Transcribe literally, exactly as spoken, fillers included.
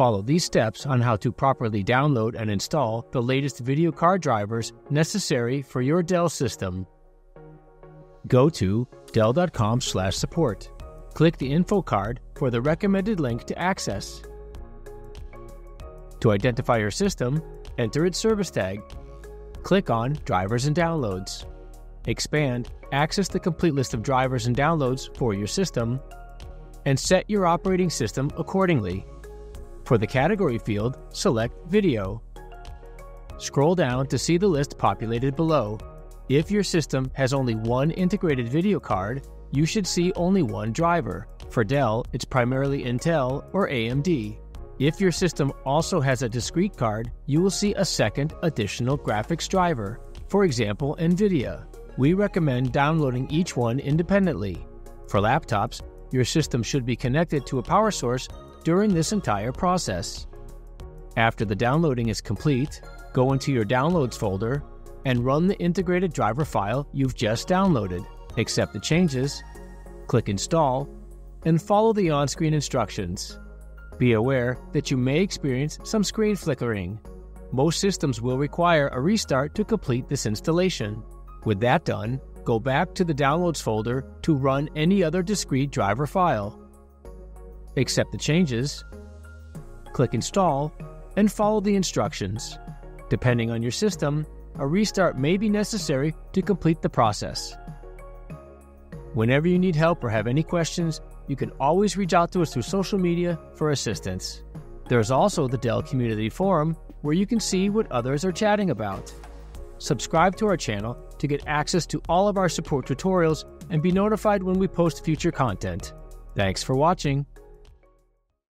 Follow these steps on how to properly download and install the latest video card drivers necessary for your Dell system. Go to dell dot com slash support. Click the info card for the recommended link to access. To identify your system, enter its service tag. Click on Drivers and Downloads. Expand, access the complete list of drivers and downloads for your system, and set your operating system accordingly. For the category field, select Video. Scroll down to see the list populated below. If your system has only one integrated video card, you should see only one driver. For Dell, it's primarily Intel or A M D. If your system also has a discrete card, you will see a second additional graphics driver, for example, NVIDIA. We recommend downloading each one independently. For laptops, your system should be connected to a power source during this entire process. After the downloading is complete, go into your Downloads folder and run the integrated driver file you've just downloaded. Accept the changes, click Install, and follow the on-screen instructions. Be aware that you may experience some screen flickering. Most systems will require a restart to complete this installation. With that done, go back to the Downloads folder to run any other discrete driver file. Accept the changes, click Install, and follow the instructions. Depending on your system, a restart may be necessary to complete the process. Whenever you need help or have any questions, you can always reach out to us through social media for assistance. There's also the Dell Community Forum where you can see what others are chatting about. Subscribe to our channel to get access to all of our support tutorials and be notified when we post future content. Thanks for watching.